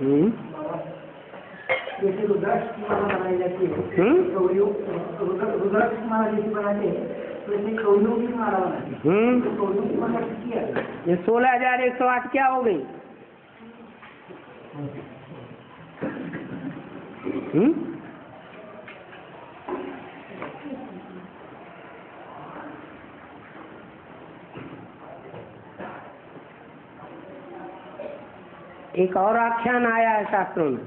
जैसे रुद्राक्ष की माला बनाई जाती है, रुद्राक्ष की माला जैसे बनाते हैं वैसे कौनों की माला बनाते हैं। तो कौनों की माला कितनी है? ये 16,108 क्या हो गई? एक और आख्यान आया है शास्त्रों में,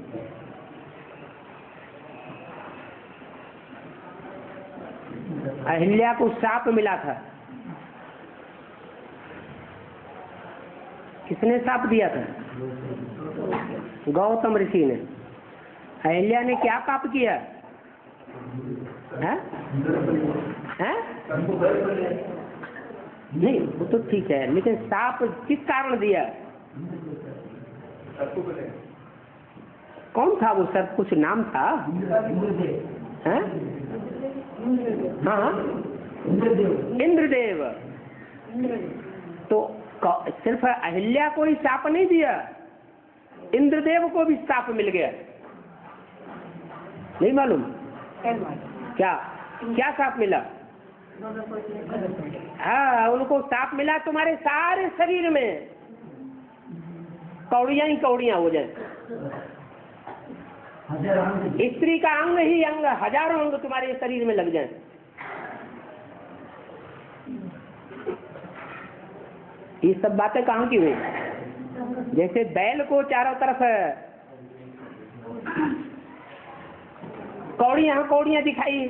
अहिल्या को साप मिला था। किसने साप दिया था? गौतम ऋषि ने। अहिल्या ने क्या पाप किया? नहीं वो तो ठीक है, लेकिन साप किस कारण दिया? कौन था वो सर? कुछ नाम था? हाँ, इंद्रदेव। तो सिर्फ अहिल्या को ही साप नहीं दिया, इंद्रदेव को भी साप मिल गया। नहीं मालूम क्या क्या साप मिला? हाँ, उनको साप मिला तुम्हारे सारे शरीर में कौड़ियां ही कौड़ियां हो जाए, स्त्री का अंग ही अंग, हजारों अंग तुम्हारे शरीर में लग जाए। ये सब बातें कहाँ की हुई? जैसे बैल को चारों तरफ कौड़ियां कौड़ियां दिखाई,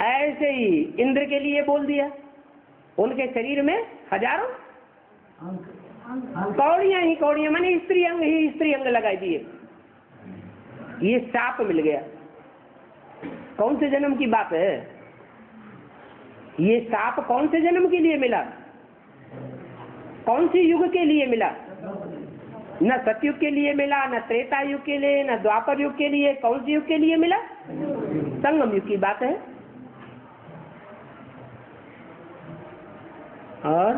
ऐसे ही इंद्र के लिए बोल दिया उनके शरीर में हजारों कौड़ियां ही कौड़ियां, माने स्त्री अंग ही स्त्री अंग लगा दिए। ये साप मिल गया। कौन से जन्म की बात है? ये साप कौन से जन्म के लिए मिला? कौन सी युग के लिए मिला? न सतयुग के लिए मिला, न त्रेता युग के लिए, न द्वापर युग के लिए। कौन से युग के लिए मिला? संगम युग की बात है। और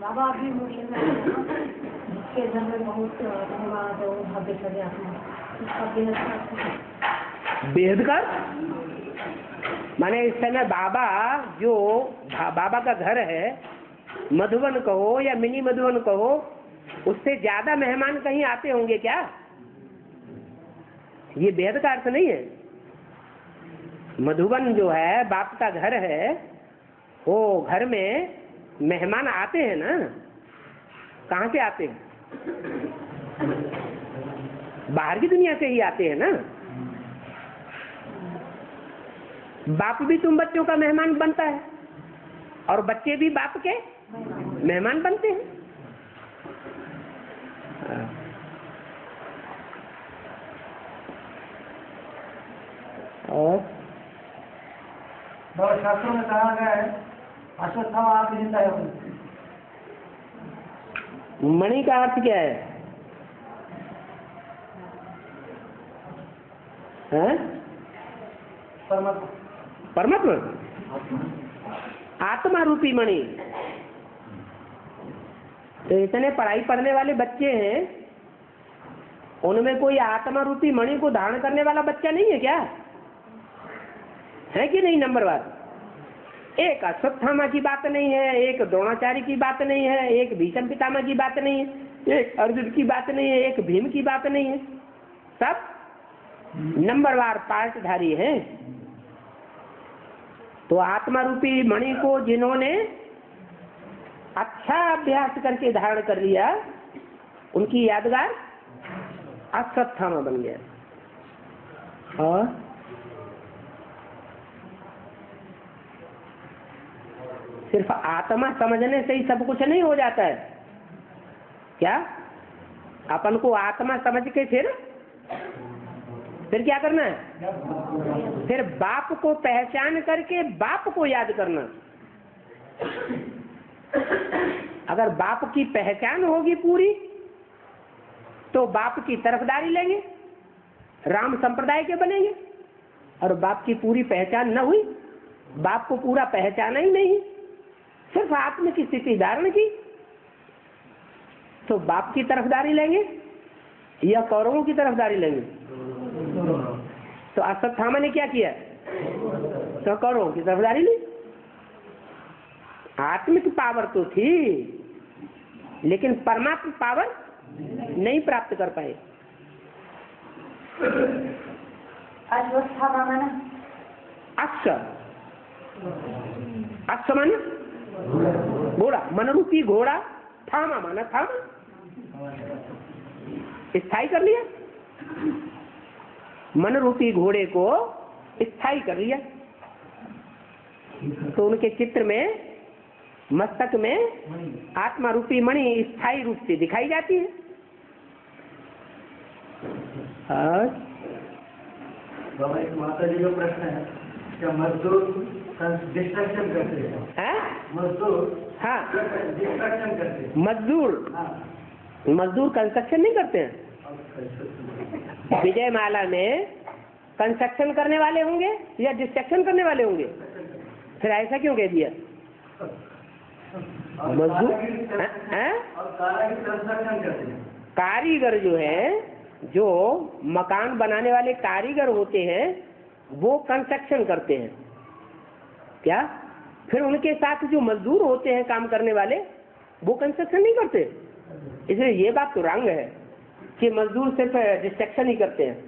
बाबा भी के बहुत बेहद कर माने इस समय बाबा जो बाबा का घर है, मधुबन कहो या मिनी मधुबन कहो, उससे ज्यादा मेहमान कहीं आते होंगे क्या? ये बेहद का अर्थ नहीं है। मधुबन जो है बाप का घर है, वो घर में मेहमान आते हैं ना। कहाँ से आते हैं? बाहर की दुनिया से ही आते हैं ना। बाप भी तुम बच्चों का मेहमान बनता है और बच्चे भी बाप के मेहमान बनते हैं। और शास्त्रों में कहा गया है अश्वत्थामा अभिनेता है। मणि का अर्थ क्या है? परमात्मा आत्मा रूपी मणि। तो इतने पढ़ाई पढ़ने वाले बच्चे हैं, उनमें कोई आत्मा रूपी मणि को धारण करने वाला बच्चा नहीं है क्या? है कि नहीं? नंबर बात, एक अश्वत्थामा की बात नहीं है, एक द्रोणाचार्य की बात नहीं है, एक भीष्म पितामह की बात नहीं है, एक अर्जुन की बात नहीं है, एक भीम की बात नहीं है। सब नंबरवार पार्टधारी है। तो आत्मा रूपी मणि को जिन्होंने अच्छा अभ्यास करके धारण कर लिया, उनकी यादगार अश्वत्थामा बन गया। और सिर्फ आत्मा समझने से ही सब कुछ नहीं हो जाता है क्या? अपन को आत्मा समझ के फिर क्या करना है? फिर बाप को पहचान करके बाप को याद करना। अगर बाप की पहचान होगी पूरी तो बाप की तरफदारी लेंगे, राम संप्रदाय के बनेंगे। और बाप की पूरी पहचान न हुई, बाप को पूरा पहचाना ही नहीं, सिर्फ आत्म की स्थिति धारण की तो बाप की तरफदारी लेंगे या कौरवों की तरफदारी लेंगे? तो अश्वत्थामा ने क्या किया? तो कौरवों की तरफदारी ली। आत्मिक पावर तो थी लेकिन परमात्म पावर नहीं प्राप्त कर पाए। अश्वत्थामा माना अश्व माना घोड़ा, मनरूपी घोड़ा, थामा माना थामा, स्थाई कर लिया, मनरूपी घोड़े को स्थाई कर लिया। तो उनके चित्र में मस्तक में आत्मा रूपी मणि स्थायी रूप से दिखाई जाती है। बाबा एक माता जी का प्रश्न है, क्या मजदूर डिस्ट्रक्शन करते हैं? मजदूर हाँ डिस्ट्रक्शन करते हैं। मजदूर कंस्ट्रक्शन नहीं करते हैं। विजय माला में कंस्ट्रक्शन करने वाले होंगे या डिस्ट्रक्शन करने वाले होंगे? फिर ऐसा क्यों कह दिया? मजदूर कारीगर जो है, जो मकान बनाने वाले कारीगर होते हैं वो कंस्ट्रक्शन करते हैं क्या? फिर उनके साथ जो मजदूर होते हैं काम करने वाले वो कंस्ट्रक्शन नहीं करते। इसलिए ये बात तो रंग है कि मजदूर सिर्फ डिस्ट्रक्शन ही करते हैं।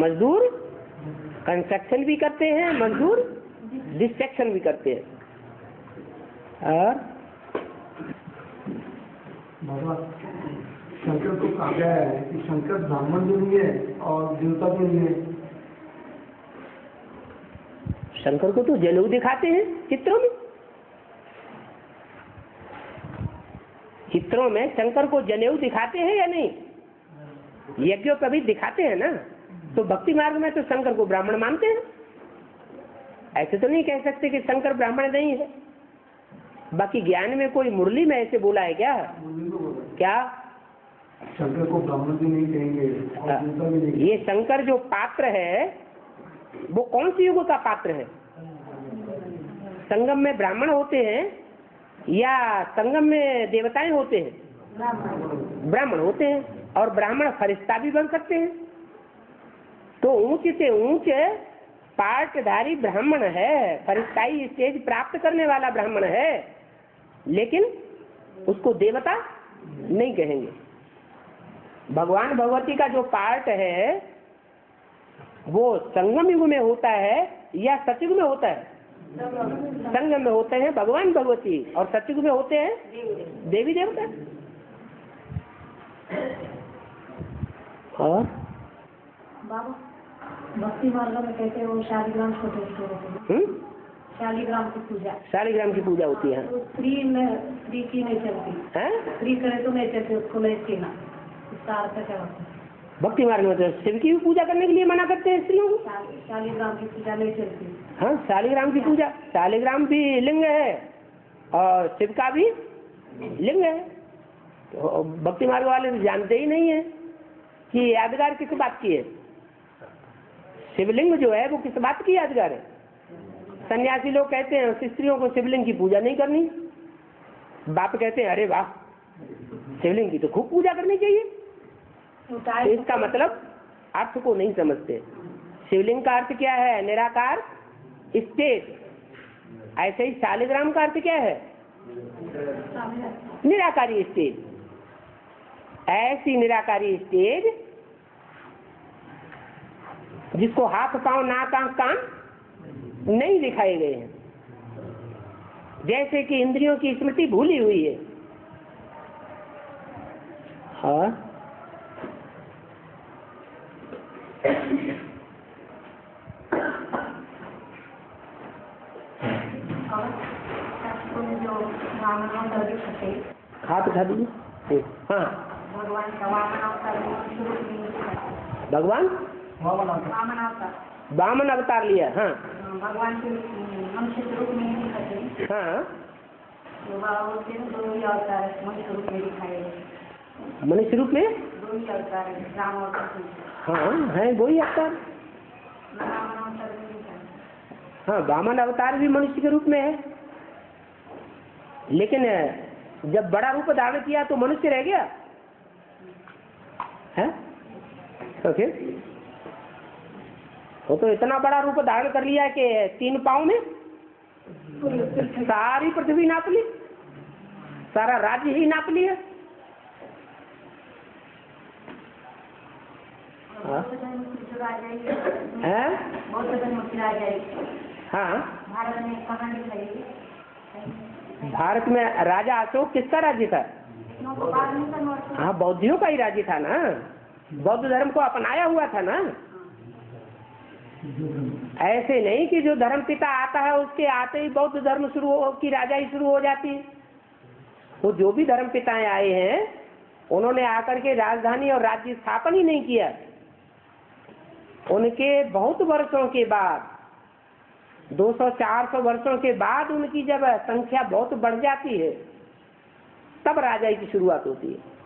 मजदूर कंस्ट्रक्शन भी करते हैं, मजदूर डिस्ट्रक्शन भी करते हैं। और बाबा शंकर को कहा गया है कि शंकर ब्राह्मण भी नहीं है और देवता भी नहीं है। शंकर को तो जनेऊ दिखाते हैं चित्रों में। चित्रों में शंकर को जनेऊ दिखाते हैं या नहीं? यज्ञों पर भी दिखाते हैं ना। तो भक्ति मार्ग में तो शंकर को ब्राह्मण मानते हैं। ऐसे तो नहीं कह सकते कि शंकर ब्राह्मण नहीं है। बाकी ज्ञान में कोई मुरली में ऐसे बोला है क्या? क्या शंकर को ब्राह्मण भी नहीं कहेंगे। ये शंकर जो पात्र है वो कौन से युग का पात्र है? संगम में ब्राह्मण होते हैं या संगम में देवताएं होते हैं? ब्राह्मण होते हैं। और ब्राह्मण फरिश्ता भी बन सकते हैं। तो ऊंच से ऊंच पार्टधारी ब्राह्मण है, फरिश्ताई स्टेज प्राप्त करने वाला ब्राह्मण है, लेकिन उसको देवता नहीं कहेंगे। भगवान भगवती का जो पार्ट है वो संगम युग में होता है या सतयुग में होता है? संगम में होते हैं भगवान भगवती और सतयुग में होते हैं देवी देवता। और बाबा भक्ति मार्ग में कहते हैं वो शालिग्राम छोटे शालिग्राम की पूजा होती है। स्त्री स्त्री की नहीं चलती है, स्त्री करे तो नहीं चलती, उसको नहीं छीना। इसका अर्थ क्या होता है? भक्ति मार्ग में तो शिव की भी पूजा करने के लिए मना करते हैं स्त्रियों को। शालिग्राम की पूजा नहीं चलती। हाँ, शालिग्राम की पूजा, शालिग्राम भी लिंग है और शिव का भी लिंग है। तो भक्ति मार्ग वाले जानते ही नहीं है कि यादगार किस बात की है। शिवलिंग जो है वो किस बात की यादगार है? सन्यासी लोग कहते हैं उस स्त्रियों को शिवलिंग की पूजा नहीं करनी। बाप कहते हैं अरे वाह, शिवलिंग की तो खूब पूजा करनी चाहिए। इसका मतलब अर्थ को नहीं समझते। शिवलिंग का अर्थ क्या है? निराकार स्टेट। ऐसे ही शालिग्राम का अर्थ क्या है? निराकारी स्टेट। ऐसी निराकारी स्टेट जिसको हाथ पांव नाक आंख कान नहीं दिखाए गए हैं, जैसे कि इंद्रियों की स्मृति भूली हुई है। हाँ, हाथ उठा दीजिए। हाँ, भगवान वामन अवतार लिया। हाँ, भगवान के मनुष्य रूप में दिखाते। हाँ, मनुष्य रूप में हाँ है वही अवतार। हाँ, वामन अवतार भी मनुष्य के रूप में है। लेकिन जब बड़ा रूप धारण किया तो मनुष्य रह गया है? ओके, वो तो इतना बड़ा रूप धारण कर लिया कि 3 पाँव में सारी पृथ्वी नाप ली, सारा राज्य ही नाप लिया। भारत में राजा अशोक किसका राज्य था? हाँ, बौद्धियों का ही राज्य था ना, बौद्ध धर्म को अपनाया हुआ था ना। ऐसे नहीं कि जो धर्म पिता आता है उसके आते ही बौद्ध धर्म शुरू की राजाई शुरू हो जाती। वो जो भी धर्म पिताएं आए हैं उन्होंने आकर के राजधानी और राज्य स्थापन ही नहीं किया। उनके बहुत वर्षों के बाद 200-400 वर्षों के बाद उनकी जब संख्या बहुत बढ़ जाती है तब राजाई की शुरुआत होती है।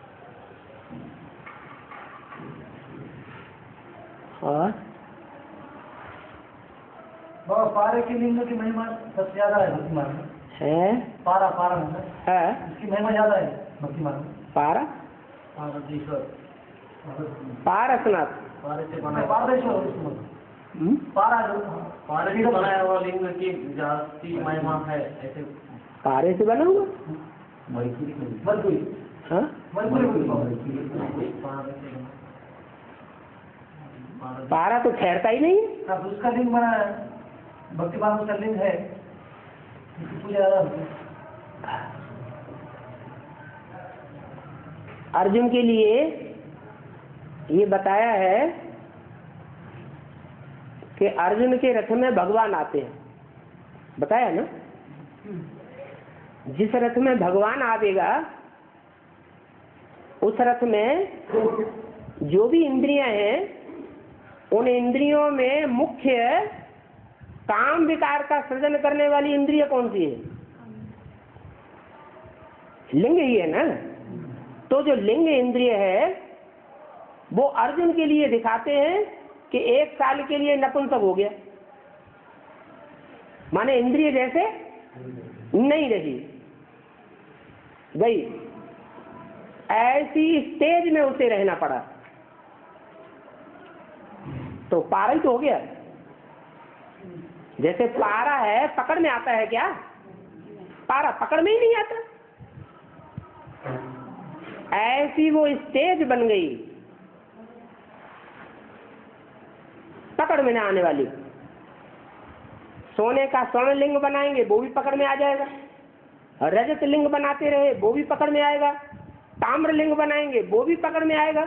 और पारे की लिंग की महिमा सबसे ज्यादा है। पारा पारा है, इसकी महिमा ज्यादा है भक्ति मार्ग। पारा पारसनाथ पारे से बनाया हुआ लिंग की जाति महिमा है। ऐसे पारे से बना हुआ पारा तो ठहरता ही नहीं है, उसका लिंग बना है भक्ति मार्ग का लिंग है। अर्जुन के लिए ये बताया है कि अर्जुन के रथ में भगवान आते हैं, बताया ना। जिस रथ में भगवान आवेगा उस रथ में जो भी इंद्रियां हैं उन इंद्रियों में मुख्य काम विकार का सृजन करने वाली इंद्रिय कौन सी है? लिंग ही है ना। तो जो लिंग इंद्रिय है वो अर्जुन के लिए दिखाते हैं कि 1 साल के लिए नपुंसक हो गया, माने इंद्रिय जैसे नहीं रही भाई, ऐसी स्टेज में उसे रहना पड़ा। तो पारा तो हो गया, जैसे पारा है पकड़ में आता है क्या? पारा पकड़ में ही नहीं आता, ऐसी वो स्टेज बन गई पकड़ में ना आने वाली। सोने का स्वर्ण लिंग बनाएंगे वो भी पकड़ में आ जाएगा, रजत लिंग बनाते रहे वो भी पकड़ में आएगा, ताम्र लिंग बनाएंगे वो भी पकड़ में आएगा,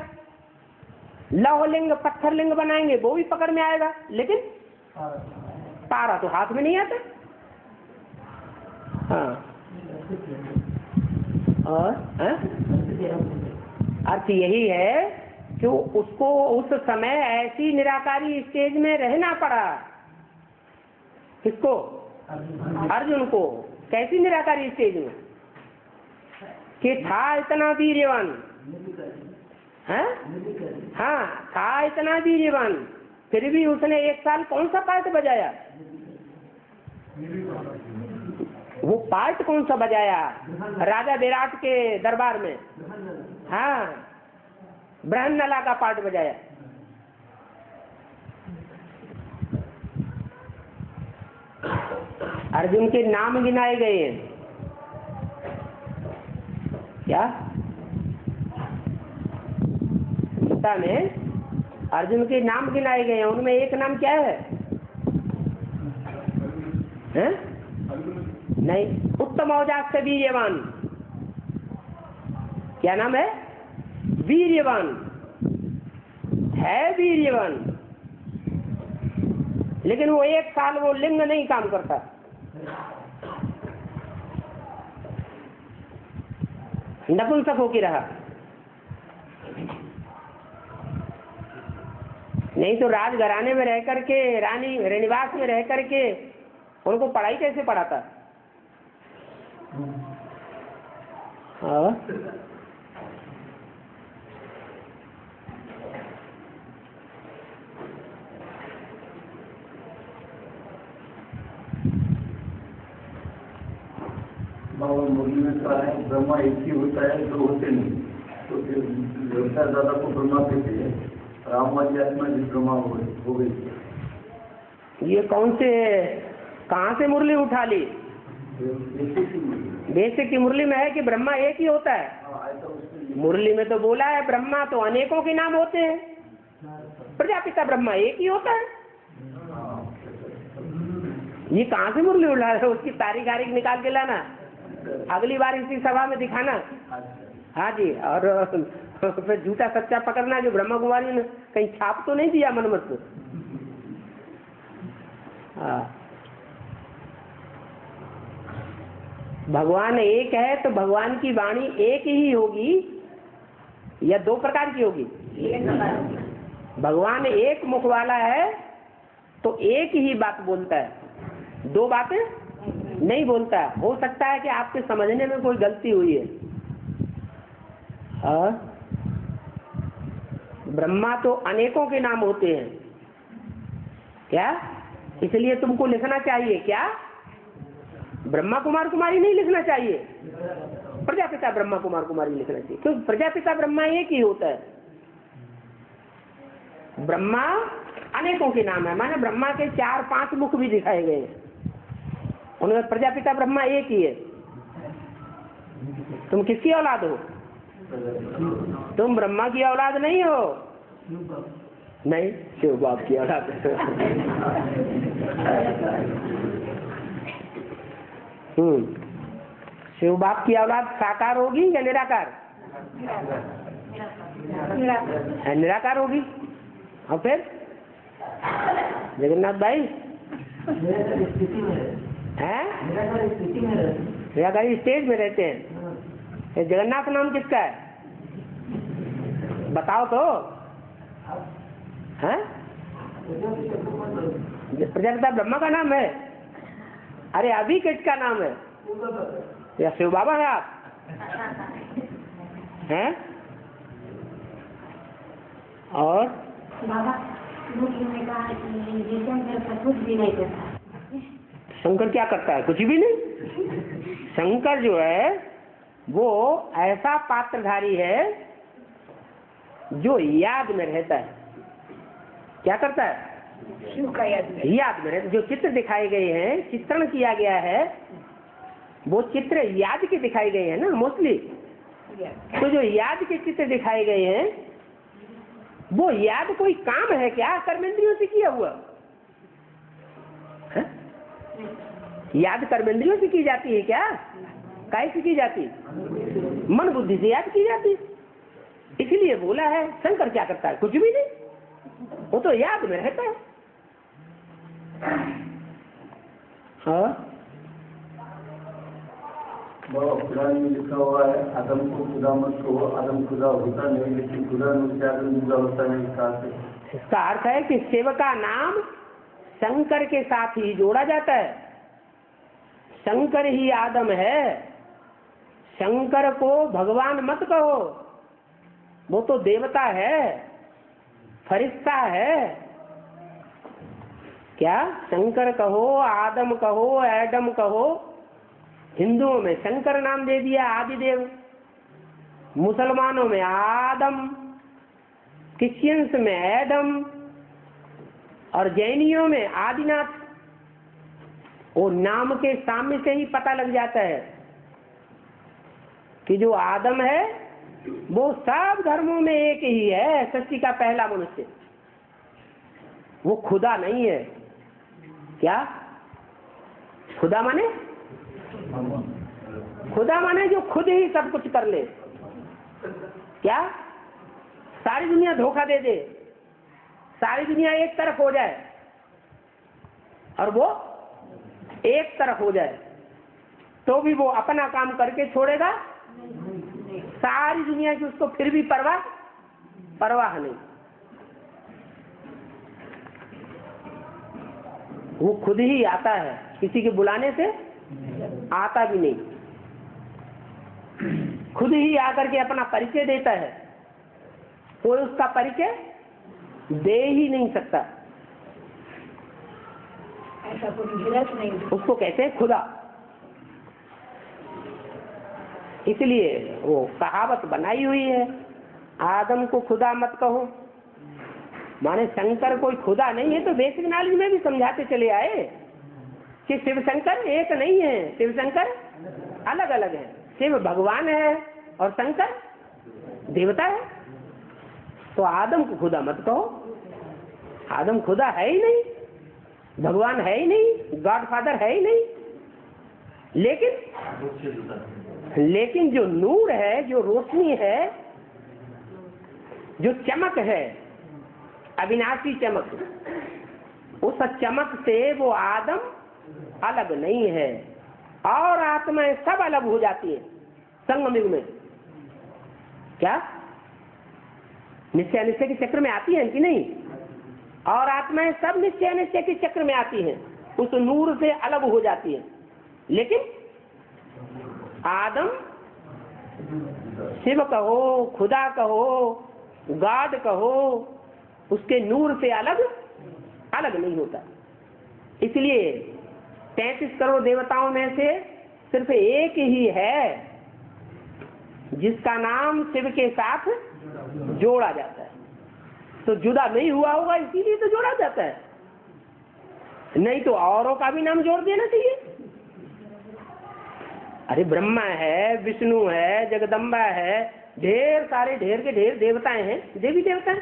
लौह लिंग पत्थर लिंग बनाएंगे वो भी पकड़ में आएगा, लेकिन पारा तो हाथ में नहीं आता। हाँ, और अर्थ यही है कि उसको उस समय ऐसी निराकारी स्टेज में रहना पड़ा। किसको? अर्जुन को। कैसी निराकारी स्टेज में? कि था इतना वीर्यवान, हाँ था इतना वीर्यवान, फिर भी उसने 1 साल कौन सा पार्ट बजाया? वो पार्ट कौन सा बजाया? राजा विराट के दरबार में, हाँ, ब्रह्मनला का पार्ट बजाया। अर्जुन के नाम गिनाए गए हैं क्या गीता में? अर्जुन के नाम गिनाए गए हैं, उनमें एक नाम क्या है? हैं? नहीं, उत्तम औजात से वीर्यवान। क्या नाम है? वीर्यवान है, वीर्यवान, लेकिन वो 1 साल वो लिंग नहीं काम करता। नपुंसक होके रहा, नहीं तो राजघराने में रह करके, रानी रनिवास में रह करके उनको पढ़ाई कैसे पढ़ाता? हाँ, ब्रह्मा और मुरली में कहा है ब्रह्मा एक ही होता है जो होते नहीं, तो फिर व्यवसाय दादा को ब्रह्मा कहते हैं, रामवादी आत्मा जिस ब्रह्मा हो गई। ये कौन से कहाँ से मुरली उठा ली? बेसिक की मुरली में है कि ब्रह्मा एक ही होता है। मुरली में तो बोला है ब्रह्मा तो अनेकों के नाम होते हैं, प्रजापिता ब्रह्मा एक ही होता है। ये कहाँ से मुरली उठा रहे हो? उसकी तारीख वारीख निकाल के लाना, अगली बार इसी सभा में दिखाना। हाँ जी, और फिर झूठा सच्चा पकड़ना जो ब्रह्मा कुमारी ने कहीं छाप तो नहीं दिया मनमत को। हाँ, भगवान एक है तो भगवान की वाणी एक ही होगी या दो प्रकार की होगी? भगवान एक मुख वाला है तो एक ही बात बोलता है, दो बातें नहीं बोलता है। हो सकता है कि आपके समझने में कोई गलती हुई है। और ब्रह्मा तो अनेकों के नाम होते हैं क्या? इसलिए तुमको लिखना चाहिए क्या ब्रह्मा कुमार कुमारी नहीं लिखना चाहिए, प्रजापिता ब्रह्मा कुमार कुमारी लिखना चाहिए, क्योंकि प्रजापिता ब्रह्मा एक ही होता है। ब्रह्मा अनेकों के नाम है, माने ब्रह्मा के 4-5 मुख भी दिखाए गए हैं, उनमें प्रजापिता ब्रह्मा एक ही है। तुम किसकी औलाद हो? तुम ब्रह्मा की औलाद नहीं हो, नहीं शिव बाप की औलाद। शिव बाप की औलाद साकार होगी या निराकार? निराकार होगी। और फिर जगन्नाथ भाई है निराकारी स्टेज में रहते हैं। जगन्नाथ नाम किसका है बताओ तो? है प्रजापिता ब्रह्मा का नाम है। अरे अभी किसका नाम है? या शिव बाबा है आप? हैं? और बाबा शंकर क्या करता है? कुछ भी नहीं। शंकर जो है वो ऐसा पात्रधारी है जो याद में रहता है। क्या करता है? शिव का याद में रहता। जो चित्र दिखाए गए हैं, चित्रण किया गया है, वो चित्र याद के दिखाए गए हैं ना मोस्टली। तो जो याद के चित्र दिखाए गए हैं, वो याद कोई काम है क्या कर्मेंद्रियों से किया हुआ? हा? याद कर्मेंद्रियों से की जाती है क्या? काय से की जाती? मन बुद्धि से याद की जाती। इसलिए बोला है शंकर क्या करता है? कुछ भी नहीं, वो तो याद में रहता है। हाँ, कुरान में लिखा हुआ है आदम को खुदा मत कहो, आदम खुदा होता नहीं, लेकिन खुदा खुदा होता नहीं कहा। इसका अर्थ है कि शिव का नाम शंकर के साथ ही जोड़ा जाता है। शंकर ही आदम है, शंकर को भगवान मत कहो, वो तो देवता है, फरिश्ता है। क्या शंकर कहो, आदम कहो, एडम कहो? हिंदुओं में शंकर नाम दे दिया आदिदेव, मुसलमानों में आदम, क्रिश्चियंस में एडम, और जैनियों में आदिनाथ। वो नाम के सामने से ही पता लग जाता है कि जो आदम है वो सब धर्मों में एक ही है। सृष्टि का पहला मनुष्य वो खुदा नहीं है। क्या खुदा माने? खुदा माने जो खुद ही सब कुछ कर ले। क्या सारी दुनिया धोखा दे दे, सारी दुनिया एक तरफ हो जाए और वो एक तरफ हो जाए, तो भी वो अपना काम करके छोड़ेगा? सारी दुनिया की उसको फिर भी परवाह नहीं। वो खुद ही आता है, किसी के बुलाने से आता भी नहीं, खुद ही आकर के अपना परिचय देता है। कोई उसका परिचय दे ही नहीं सकता। ऐसा कोई नहीं, उसको कहते हैं खुदा। इसलिए वो कहावत बनाई हुई है, आदम को खुदा मत कहो। माने शंकर कोई खुदा नहीं है, तो बेसिक नॉलेज में भी समझाते चले आए कि शिव शंकर एक नहीं है, शिव शंकर अलग अलग है। शिव भगवान है और शंकर देवता है। तो आदम को खुदा मत कहो, आदम खुदा है ही नहीं, भगवान है ही नहीं, गॉड फादर है ही नहीं। लेकिन जो नूर है, जो रोशनी है, जो चमक है, अविनाशी चमक, उस चमक से वो आदम अलग नहीं है। और आत्माएं सब अलग हो जाती है संगमयुग में। क्या निश्चय अनिश्चय के चक्र में आती है कि नहीं? और आत्माएं सब निश्चय अनिश्चय के चक्र में आती हैं, उस नूर से अलग हो जाती है। लेकिन आदम शिव कहो, खुदा कहो, गॉड कहो, उसके नूर से अलग अलग नहीं होता। इसलिए 33 करोड़ देवताओं में से सिर्फ एक ही है जिसका नाम शिव के साथ जोड़ा जाता है। तो जुदा नहीं हुआ होगा, इसीलिए तो जोड़ा जाता है, नहीं तो औरों का भी नाम जोड़ देना चाहिए। अरे ब्रह्मा है, विष्णु है, जगदम्बा है, ढेर सारे ढेर के ढेर देवताएं हैं, देवी देवताएं,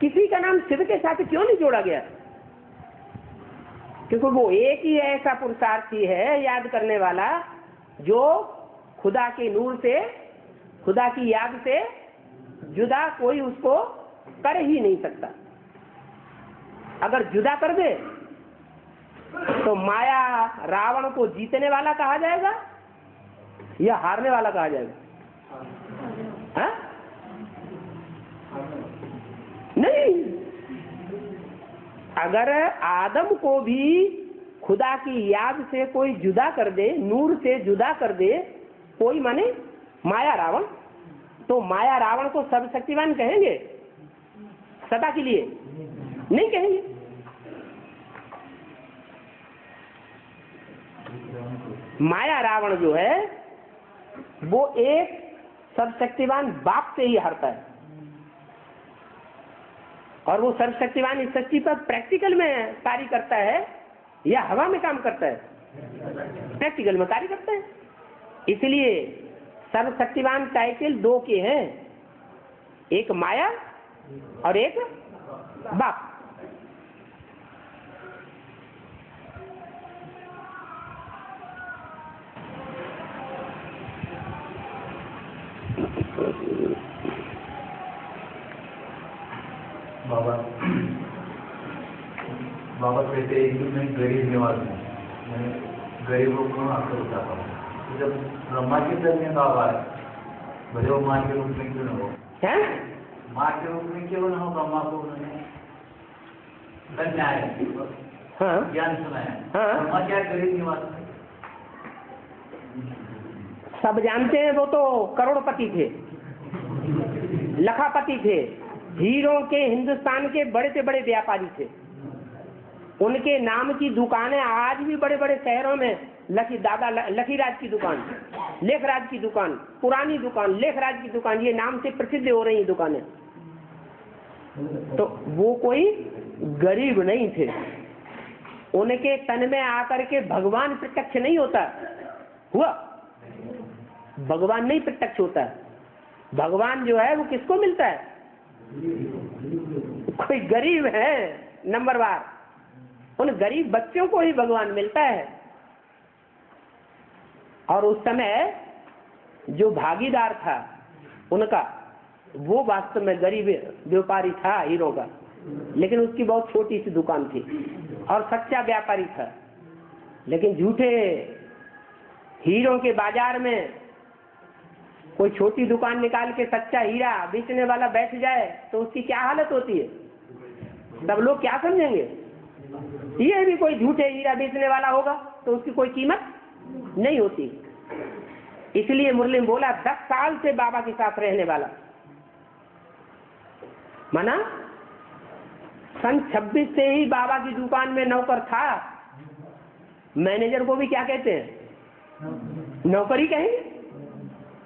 किसी का नाम शिव के साथ क्यों नहीं जोड़ा गया? क्योंकि वो एक ही ऐसा पुरुषार्थी है याद करने वाला जो खुदा के नूर से, खुदा की याद से जुदा कोई उसको कर ही नहीं सकता। अगर जुदा कर दे तो माया रावण को जीतने वाला कहा जाएगा या हारने वाला कहा जाएगा? हाँ? नहीं, अगर आदम को भी खुदा की याद से कोई जुदा कर दे, नूर से जुदा कर दे, कोई माने माया रावण, तो माया रावण को सर्वशक्तिमान कहेंगे सदा के लिए? नहीं कहेंगे। माया रावण जो है वो एक सर्वशक्तिमान बाप से ही हारता है, और वो सर्वशक्तिमान इस सच्ची पर प्रैक्टिकल में कार्य करता है या हवा में काम करता है? प्रैक्टिकल में कार्य करता है। इसलिए सर्वशक्तिमान टाइटल दो के हैं, एक माया और एक बाप। बाबा कहते एक दिन मैं गरीब निवास में, मैं गरीब लोग को आकर उठाता हूँ। तो जब ब्रह्मा के दर में बाबा है, भले वो माँ के रूप में क्यों न हो, माँ के रूप में क्यों न हो, ब्रह्मा को उन्होंने ज्ञान सुनाया। ब्रह्मा क्या गरीब निवास में, सब जानते हैं, वो तो करोड़पति थे, लखापति थे, हीरों के, हिंदुस्तान के बड़े से बड़े व्यापारी थे। उनके नाम की दुकानें आज भी बड़े बड़े शहरों में, लखी दादा लखीराज की दुकान, लेखराज की दुकान, पुरानी दुकान लेखराज की दुकान, ये नाम से प्रसिद्ध हो रही दुकानें। तो वो कोई गरीब नहीं थे। उनके तन में आकर के भगवान प्रत्यक्ष नहीं होता हुआ, भगवान नहीं प्रत्यक्ष होता। भगवान जो है वो किसको मिलता है? कोई गरीब है नंबर वार, उन गरीब बच्चों को ही भगवान मिलता है। और उस समय जो भागीदार था उनका, वो वास्तव में गरीब व्यापारी था हीरो का, लेकिन उसकी बहुत छोटी सी दुकान थी, और सच्चा व्यापारी था। लेकिन झूठे हीरों के बाजार में कोई छोटी दुकान निकाल के सच्चा हीरा बेचने वाला बैठ जाए तो उसकी क्या हालत होती है, सब लोग क्या समझेंगे? ये भी कोई झूठे हीरा बेचने वाला होगा तो उसकी कोई कीमत नहीं होती। इसलिए मुरली ने बोला 10 साल से बाबा के साथ रहने वाला, माना सन 26 से ही बाबा की दुकान में नौकर था। मैनेजर को भी क्या कहते हैं? नौकरी कहेंगे।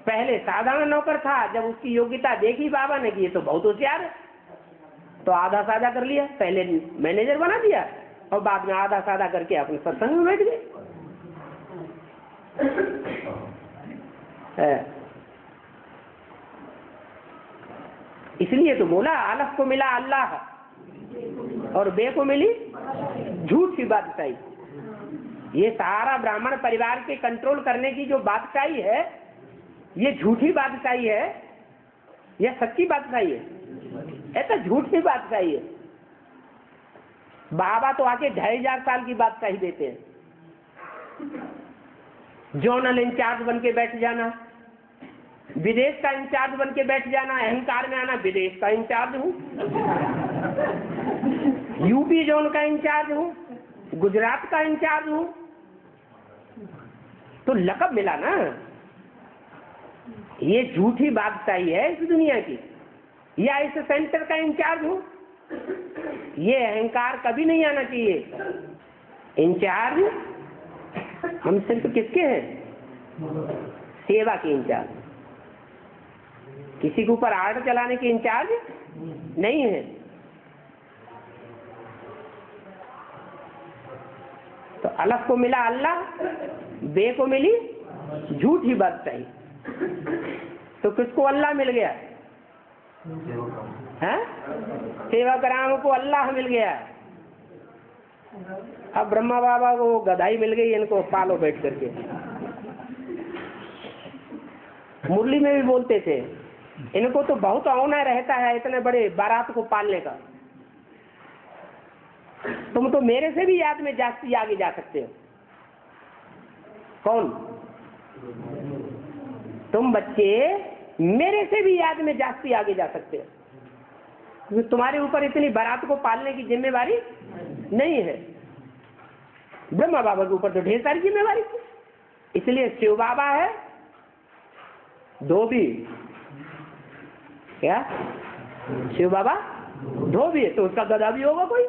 पहले साधारण नौकर था, जब उसकी योग्यता देखी बाबा ने कि ये तो बहुत होशियार है तो आधा साधा कर लिया, पहले मैनेजर बना दिया और बाद में आधा साधा करके अपने सत्संग में बैठ गए। इसलिए तो बोला आलस को मिला अल्लाह और बे को मिली झूठ की बात बताई। ये सारा ब्राह्मण परिवार के कंट्रोल करने की जो बादशाही है ये झूठी बादशाही है या सच्ची बादशाही है? ऐसा झूठी बादशाही है। बाबा तो आके 2500 साल की बादशाही देते हैं। जोनल इंचार्ज बन के बैठ जाना, विदेश का इंचार्ज बन के बैठ जाना, अहंकार में आना विदेश का इंचार्ज हूँ, यूपी जोन का इंचार्ज हूँ, गुजरात का इंचार्ज हूँ, तो लकब मिला ना। ये झूठी बादशाही है इस दुनिया की। या इस सेंटर का इंचार्ज हूँ, ये अहंकार कभी नहीं आना चाहिए। इंचार्ज हम सिर्फ किसके हैं? सेवा के इंचार्ज, किसी के ऊपर आर्डर चलाने के इंचार्ज नहीं है। तो अलफ को मिला अल्लाह, बे को मिली झूठ ही बात चाहिए। तो किसको अल्लाह मिल गया है? सेवा कराम को अल्लाह मिल गया। अब ब्रह्मा बाबा को गधाई मिल गई, इनको पालो बैठ करके। मुरली में भी बोलते थे इनको तो बहुत औना रहता है इतने बड़े बारात को पालने का, तुम तो मेरे से भी याद में जास्ती आगे जा सकते हो। कौन? तुम बच्चे मेरे से भी याद में जास्ती आगे जा सकते हो, क्योंकि तुम्हारे ऊपर इतनी बारात को पालने की जिम्मेवारी नहीं है। ब्रह्मा बाबा के ऊपर तो ढेर सारी जिम्मेवारी थी, इसलिए शिव बाबा है धोबी। क्या शिव बाबा धोबी है? तो उसका गधा भी होगा कोई,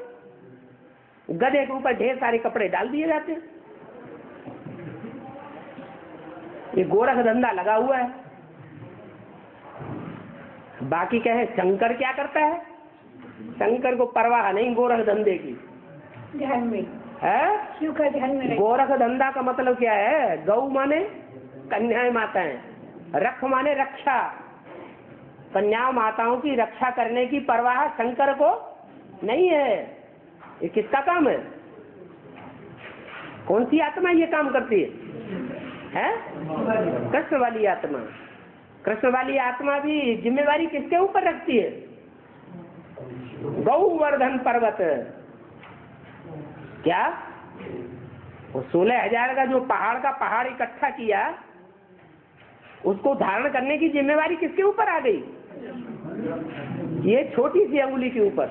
गधे के ऊपर ढेर सारे कपड़े डाल दिए जाते हैं। ये गोरख धंधा लगा हुआ है। बाकी कहे शंकर क्या करता है? शंकर को परवाह नहीं गोरख धंधे की, ध्यान में है। ध्यान में गोरख धंधा का मतलब क्या है? गौ माने कन्याएं माताएं, रख माने रक्षा, कन्या माताओं की रक्षा करने की परवाह शंकर को नहीं है। ये किसका काम है? कौन सी आत्मा ये काम करती है? कृष्ण वाली आत्मा। कृष्ण वाली आत्मा भी जिम्मेवारी किसके ऊपर रखती है? गौवर्धन पर्वत। क्या वो 16,000 का जो पहाड़ का पहाड़ इकट्ठा किया, उसको धारण करने की जिम्मेवारी किसके ऊपर आ गई? ये छोटी सी अंगुली के ऊपर।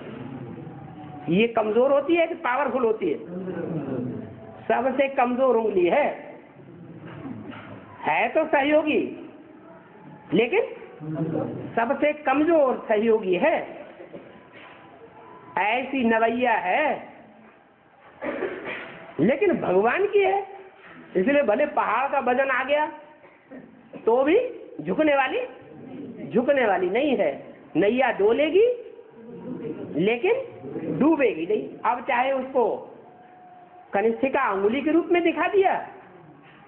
ये कमजोर होती है कि पावरफुल होती है? सबसे कमजोर उंगली है तो सहयोगी, लेकिन सबसे कमजोर सहयोगी है। ऐसी नवैया है लेकिन भगवान की है, इसलिए भले पहाड़ का वजन आ गया तो भी झुकने वाली नहीं है। नैया डोलेगी लेकिन डूबेगी नहीं। अब चाहे उसको कनिष्ठिका अंगुली के रूप में दिखा दिया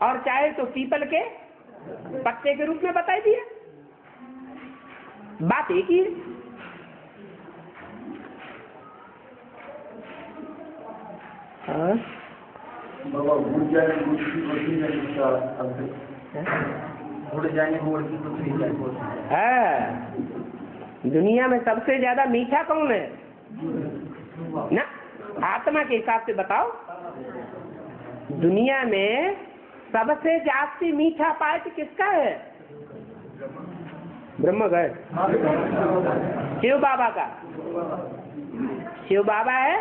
और चाहे तो पीपल के पत्ते के रूप में बता दिया, बात एक ही है। दुनिया में सबसे ज्यादा मीठा कौन है ना? आत्मा के हिसाब से बताओ, दुनिया में सबसे जास्ती मीठा पार्ट किसका है? ब्रह्मा का, शिव बाबा का। शिव बाबा है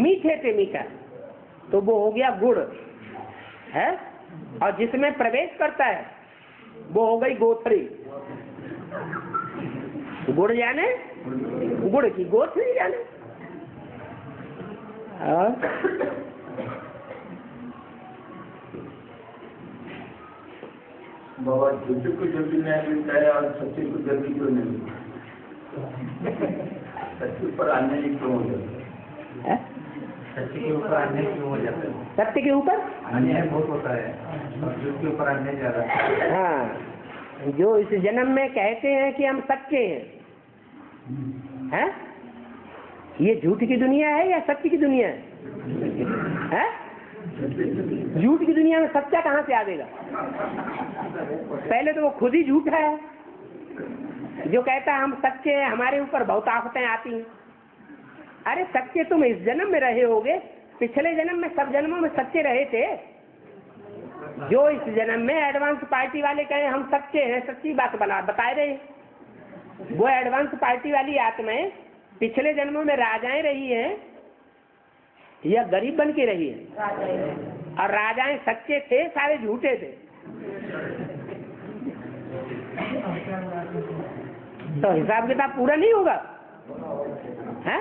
मीठे से मीठा, तो वो हो गया गुड़ है, और जिसमें प्रवेश करता है वो हो गई गोथरी। गुड़ जाने गुड़ की गोथरी जाने। बाबा छोटे को जो भी न्याय मिलता है और सच्चे को जल्दी क्यों नहीं मिलता? सच्चे पर आने ही क्यों हो जाता है? सच्चे के ऊपर आने क्यों हो जाता है? सत्य के ऊपर अन्याय बहुत होता है और झूठ के ऊपर अन्याय ज़्यादा है। हाँ, जो इस जन्म में कहते हैं कि हम सच्चे हैं, हैं? ये झूठ की दुनिया है या सत्य की दुनिया है? हैं? झूठ की दुनिया में सच्चा कहाँ से आएगा? पहले तो वो खुद ही झूठ है जो कहता है हम सच्चे हैं, हमारे ऊपर बहुत आफतें आती हैं। अरे सच्चे तुम इस जन्म में रहे होगे, पिछले जन्म में सब जन्मों में सच्चे रहे थे। जो इस जन्म में एडवांस पार्टी वाले कहे हम सच्चे हैं, सच्ची बात बताए रहे, वो एडवांस पार्टी वाली आत्माएं पिछले जन्मों में राजाएं रही हैं या गरीब बन के रही है, और राजाएं सच्चे थे, सारे झूठे थे। तो हिसाब किताब पूरा नहीं होगा, है?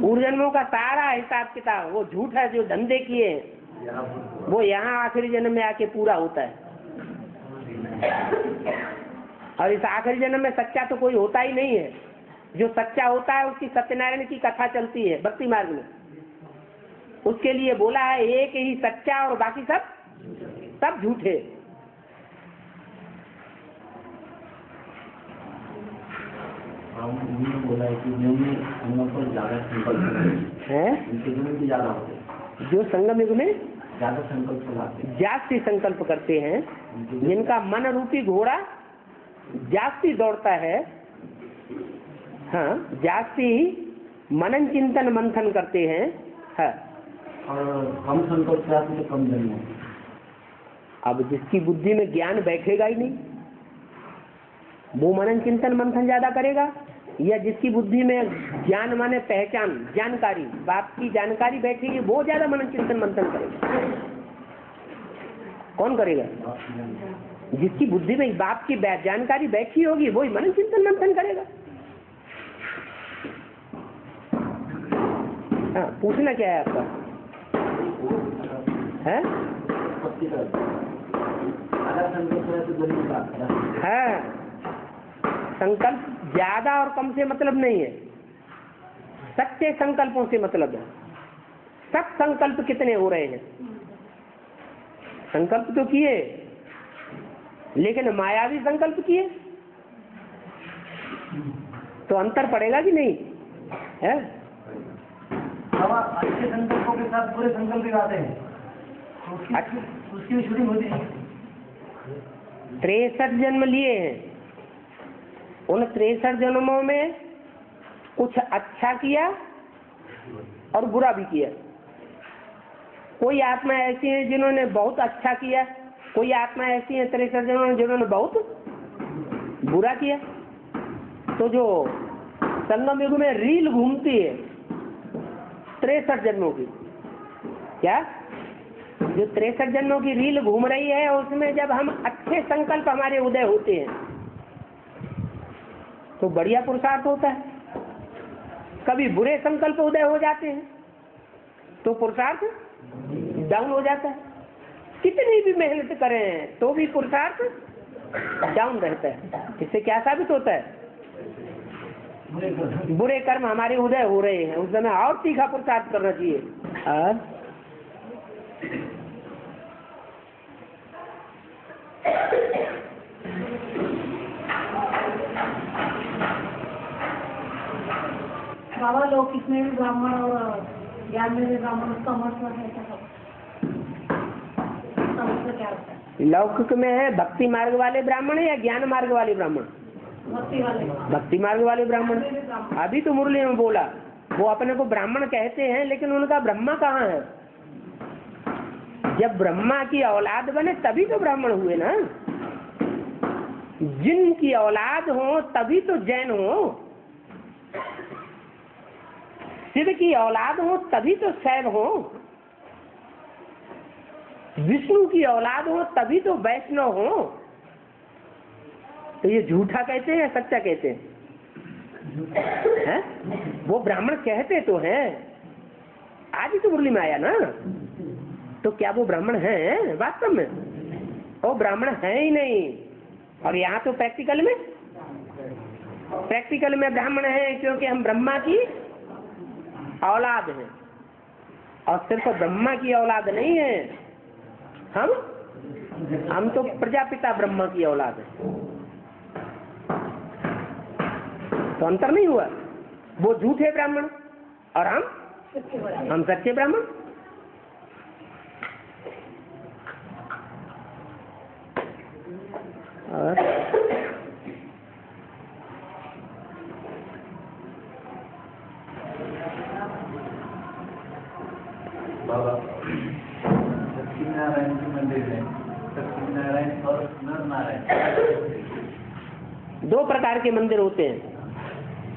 पूर्व जन्मों का सारा हिसाब किताब, वो झूठ है जो धंधे किए हैं, वो यहाँ आखिरी जन्म में आके पूरा होता है। और इस आखिरी जन्म में सच्चा तो कोई होता ही नहीं है। जो सच्चा होता है उसकी सत्यनारायण की कथा चलती है भक्ति मार्ग में। उसके लिए बोला है एक ही सच्चा और बाकी सब झूठे। बोला है कि जो संगम युग में ज्यादा संकल्प चलाते हैं, जास्ती संकल्प करते हैं, जिनका मन रूपी घोड़ा जास्ती दौड़ता है। हाँ, जास्ती मनन चिंतन मंथन करते हैं। हाँ, और कम संकल्प चलाते हैं, कम जन्म। अब जिसकी बुद्धि में ज्ञान बैठेगा ही नहीं, वो मनन चिंतन मंथन ज्यादा करेगा। या जिसकी बुद्धि में ज्ञान माने पहचान, जानकारी, बाप की जानकारी बैठेगी, वो ज्यादा मनन चिंतन मंथन करेगा। कौन करेगा? जिसकी बुद्धि में बाप की जानकारी बैठी होगी वो ही मनन चिंतन मंथन करेगा। हाँ, पूछना क्या है आपका? है? हाँ, संकल्प ज्यादा और कम से मतलब नहीं है, सच्चे संकल्पों से मतलब है। सब संकल्प कितने हो रहे हैं? संकल्प तो किए, लेकिन मायावी संकल्प किए तो अंतर पड़ेगा कि नहीं? है? अच्छे संकल्पों के साथ बुरे संकल्प भी आते हैं, उसकी भी शूटिंग होती है। 63 जन्म लिए हैं, उन 63 जन्मों में कुछ अच्छा किया और बुरा भी किया। कोई आत्मा ऐसी है जिन्होंने बहुत अच्छा किया, कोई आत्मा ऐसी है 63 जन्मों में जिन्होंने बहुत बुरा किया। तो जो संगम युग में रील घूमती है 63 जन्मों की, क्या जो 63 जन्मों की रील घूम रही है, उसमें जब हम अच्छे संकल्प हमारे उदय होते हैं तो बढ़िया पुरुषार्थ होता है। कभी बुरे संकल्प उदय हो जाते हैं तो पुरुषार्थ डाउन हो जाता है। कितनी भी मेहनत करें तो भी पुरुषार्थ डाउन रहता है। इससे क्या साबित होता है? बुरे कर्म हमारे उदय हो रहे हैं, उस समय और तीखा पुरुषार्थ करना चाहिए। और बाबा लोग किसमें भी ब्राह्मण और ज्ञान में भी ब्राह्मण, उसका मतलब है क्या? मतलब क्या होता है? लौकिक में है भक्ति मार्ग वाले ब्राह्मण या ज्ञान मार्ग वाले ब्राह्मण? भक्ति मार्ग वाले ब्राह्मण। अभी तो मुरली में बोला वो अपने को ब्राह्मण कहते हैं, लेकिन उनका ब्रह्मा कहाँ है? जब ब्रह्मा की औलाद बने तभी तो ब्राह्मण हुए ना। जिन की औलाद हो तभी तो जैन हो, शिव की औलाद हो तभी तो शैव हो, विष्णु की औलाद हो तभी तो वैष्णव हो। तो ये झूठा कहते हैं या सच्चा कहते हैं? है? वो ब्राह्मण कहते तो हैं, आज ही तो मुरली में आया ना। तो क्या वो ब्राह्मण हैं वास्तव में? वो ब्राह्मण है ही नहीं। और यहाँ तो प्रैक्टिकल में ब्राह्मण है, क्योंकि हम ब्रह्मा की औलाद हैं। और सिर्फ ब्रह्मा की औलाद नहीं है, हम तो प्रजापिता ब्रह्मा की औलाद है। तो अंतर नहीं हुआ, वो झूठे ब्राह्मण और हम सच्चे ब्राह्मण। और बाबा सत्यनारायण के मंदिर में सत्यनारायण और नर नारायण दो प्रकार के मंदिर होते हैं।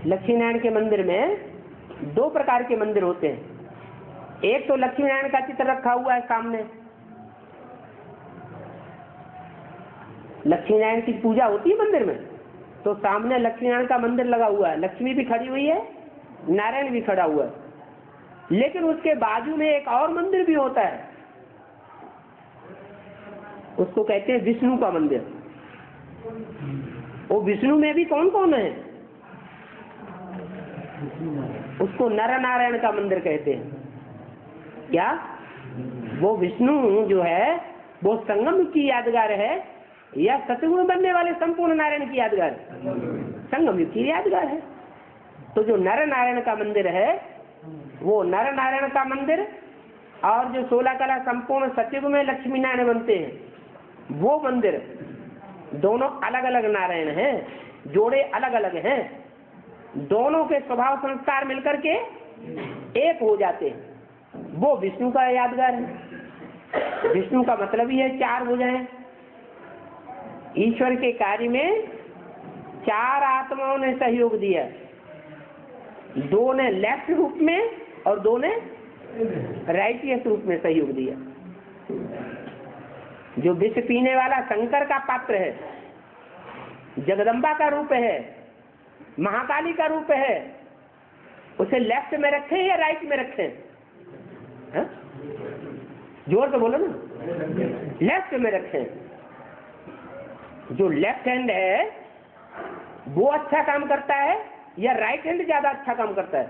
लक्ष्मी नारायण के मंदिर में दो प्रकार के मंदिर होते हैं। एक तो लक्ष्मी नारायण का चित्र रखा हुआ है सामने, लक्ष्मी नारायण की पूजा होती है मंदिर में, तो सामने लक्ष्मी नारायण का मंदिर लगा हुआ है, लक्ष्मी भी खड़ी हुई है, नारायण भी खड़ा हुआ है। लेकिन उसके बाजू में एक और मंदिर भी होता है, उसको कहते हैं विष्णु का मंदिर। वो विष्णु में भी कौन कौन है, उसको नर नारायण का मंदिर कहते हैं। क्या वो विष्णु जो है वो संगम की यादगार है या सतगुण बनने वाले संपूर्ण नारायण की यादगार? संगम की यादगार है। तो जो नर नारायण का मंदिर है वो नर नारायण का मंदिर, और जो 16 कला संपूर्ण सतयुग में लक्ष्मी नारायण बनते हैं वो मंदिर, दोनों अलग अलग नारायण हैं, जोड़े अलग अलग हैं। दोनों के स्वभाव संस्कार मिलकर के एक हो जाते हैं, वो विष्णु का यादगार है। विष्णु का मतलब ही है चार हो जाए। ईश्वर के कार्य में चार आत्माओं ने सहयोग दिया, दो ने लेफ्ट रूप में और दो ने राइटियस रूप में सहयोग दिया। जो विष पीने वाला शंकर का पात्र है, जगदम्बा का रूप है, महाकाली का रूप है, उसे लेफ्ट में रखें या राइट में रखें? हा? जोर से बोलो ना, लेफ्ट में रखें। जो लेफ्ट हैंड है वो अच्छा काम करता है या राइट हैंड ज्यादा अच्छा काम करता है?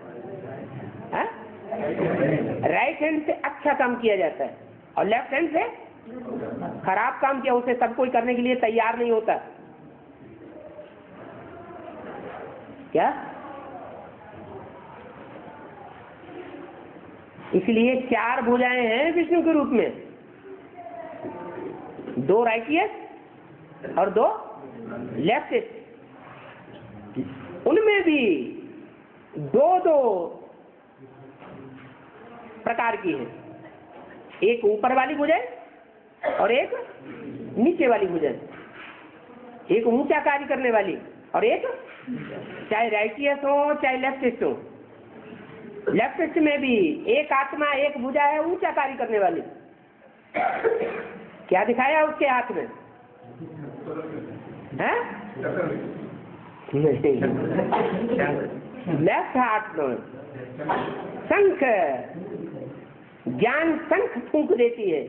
राइट हैंड से अच्छा काम किया जाता है और लेफ्ट हैंड से खराब काम किया, उसे सब कोई करने के लिए तैयार नहीं होता। क्या इसलिए चार भुजाएं हैं विष्णु के रूप में, दो राइटियस और दो लेफ्ट। उनमें भी दो दो प्रकार की है, एक ऊपर वाली भुजाएं और एक नीचे वाली भुजाएं, एक ऊंचा कार्य करने वाली और एक चाहे राइटियस हो चाहे लेफ्टिस्ट हो। लेफ्टिस्ट में भी एक आत्मा एक भुजा है ऊंचा कार्य करने वाली। क्या दिखाया उसके हाथ में? लेफ्ट हाथ में शंख, ज्ञान शंख फूंक देती है,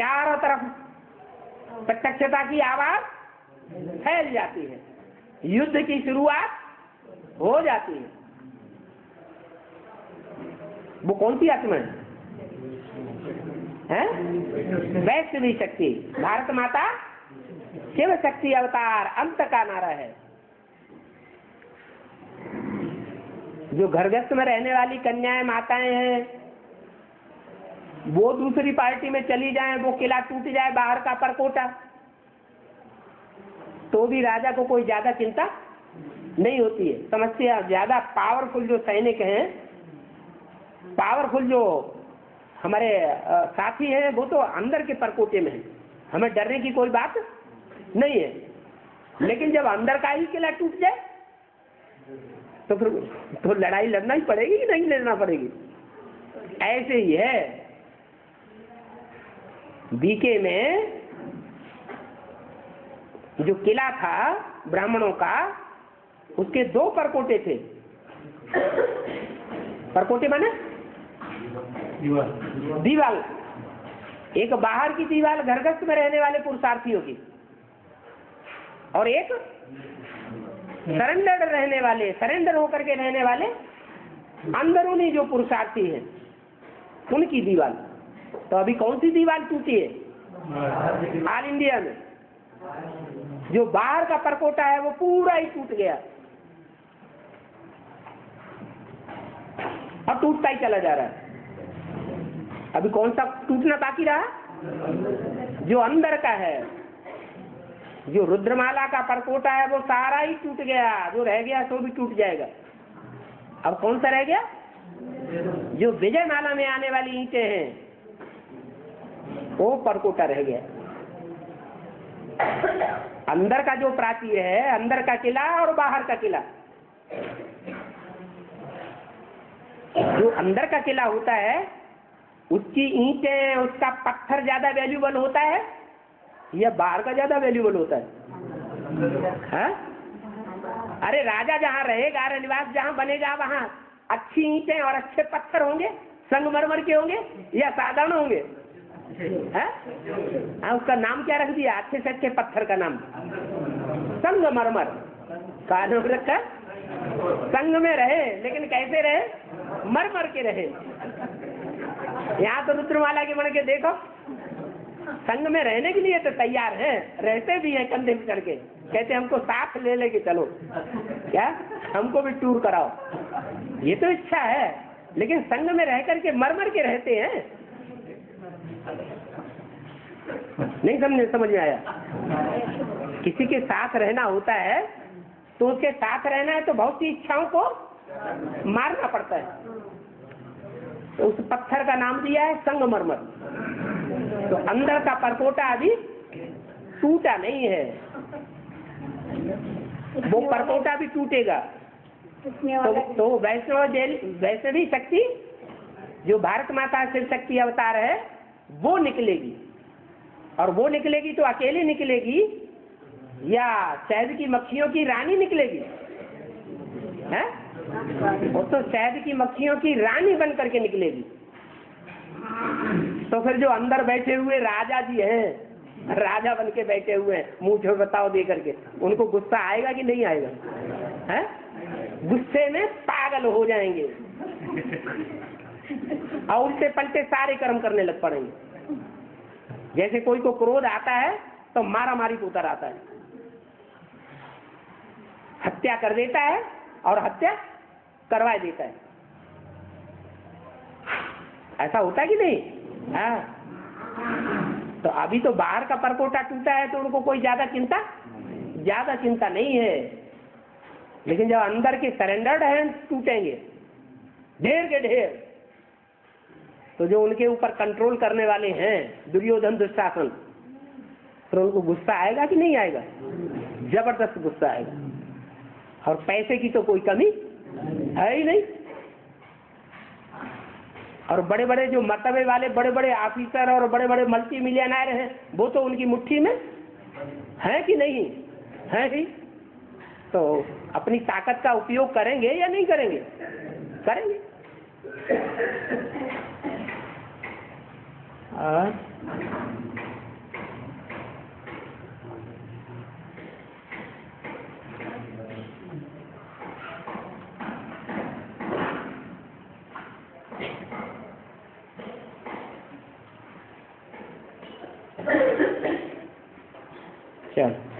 चारों तरफ प्रत्यक्षता की आवाज फैल जाती है, युद्ध की शुरुआत हो जाती है। वो कौन सी आत्मा है? वैष्णवी शक्ति, भारत माता शिव शक्ति अवतार, अंत का नारा है। जो घरगृह में रहने वाली कन्याएं माताएं हैं वो दूसरी पार्टी में चली जाएं, वो किला टूट जाए बाहर का परकोटा, तो भी राजा को कोई ज्यादा चिंता नहीं होती है। समस्या ज्यादा पावरफुल जो सैनिक हैं, पावरफुल जो हमारे साथी हैं वो तो अंदर के परकोटे में है, हमें डरने की कोई बात नहीं है। लेकिन जब अंदर का ही किला टूट जाए तो फिर तो लड़ाई लड़ना ही पड़ेगी कि नहीं लड़ना पड़ेगी? ऐसे ही है। बीके में जो किला था ब्राह्मणों का, उसके दो परकोटे थे। परकोटे माने दीवाल, एक बाहर की दीवार घरगस्त में रहने वाले पुरुषार्थियों की और एक सरेंडर रहने वाले, सरेंडर होकर के रहने वाले अंदरूनी जो पुरुषार्थी हैं उनकी दीवार। तो अभी कौन सी दीवार टूटी है ऑल इंडिया में? जो बाहर का परकोटा है वो पूरा ही टूट गया और टूटता ही चला जा रहा है। अभी कौन सा टूटना बाकी रहा? जो अंदर का है, जो रुद्रमाला का परकोटा है वो सारा ही टूट गया, जो रह गया तो भी टूट जाएगा। अब कौन सा रह गया? जो विजयमाला में आने वाली ईंटें हैं वो परकोटा रह गया। अंदर का जो प्राचीर है, अंदर का किला और बाहर का किला, जो अंदर का किला होता है उसकी ईंटें, उसका पत्थर ज्यादा वैल्यूबल होता है या बाहर का ज्यादा वैल्यूबल होता है? हाँ? अरे राजा जहाँ रहेगा, निवास जहाँ बनेगा वहाँ अच्छी ईंटें और अच्छे पत्थर होंगे, संगमरमर के होंगे या साधारण होंगे? हाँ? हाँ, उसका नाम क्या रख दिया अच्छे से अच्छे पत्थर का नाम? संगमरमर का नाम रखा। संग में रहे लेकिन कैसे रहे? मरमर के रहे। यहाँ तो रुद्रमाला के बन के देखो, संग में रहने के लिए तो तैयार हैं, रहते भी हैं कंधे में चढ़के, कहते हमको साथ ले लेके चलो, क्या हमको भी टूर कराओ। ये तो इच्छा है लेकिन संग में रह करके मरमर के रहते हैं। नहीं समझ में आया? किसी के साथ रहना होता है तो उसके साथ रहना है तो बहुत सी इच्छाओं को मारना पड़ता है। तो उस पत्थर का नाम दिया है संगमरमर। तो अंदर का परकोटा अभी टूटा नहीं है, वो परकोटा भी टूटेगा। तो वैष्णवी शक्ति जो भारत माता शिव शक्ति अवतार है वो निकलेगी, और वो निकलेगी तो अकेले निकलेगी या शहद की मक्खियों की रानी निकलेगी? है वो तो शहद की मक्खियों की रानी बन करके निकलेगी। तो फिर जो अंदर बैठे हुए राजा जी हैं, राजा बन के बैठे हुए हैं, मुझे बताओ दे करके, उनको गुस्सा आएगा कि नहीं आएगा? है गुस्से में पागल हो जाएंगे और उल्टे पलटे सारे कर्म करने लग पड़ेंगे। जैसे कोई को क्रोध आता है तो मारा मारी को उतर आता है, हत्या कर देता है और हत्या करवा देता है। ऐसा होता कि नहीं? हाँ। तो अभी तो बाहर का परकोटा टूटा है तो उनको कोई ज्यादा चिंता नहीं है, लेकिन जब अंदर के सरेंडर्ड हैंड टूटेंगे ढेर के ढेर, तो जो उनके ऊपर कंट्रोल करने वाले हैं दुर्योधन दुशासन, तो उनको गुस्सा आएगा कि नहीं आएगा? जबरदस्त गुस्सा आएगा। और पैसे की तो कोई कमी है ही नहीं, और बड़े बड़े जो मतबे वाले बड़े बड़े ऑफिसर और बड़े बड़े मल्टी मिलियनर हैं वो तो उनकी मुट्ठी में है कि नहीं है ही। तो अपनी ताकत का उपयोग करेंगे या नहीं करेंगे? करेंगे। चल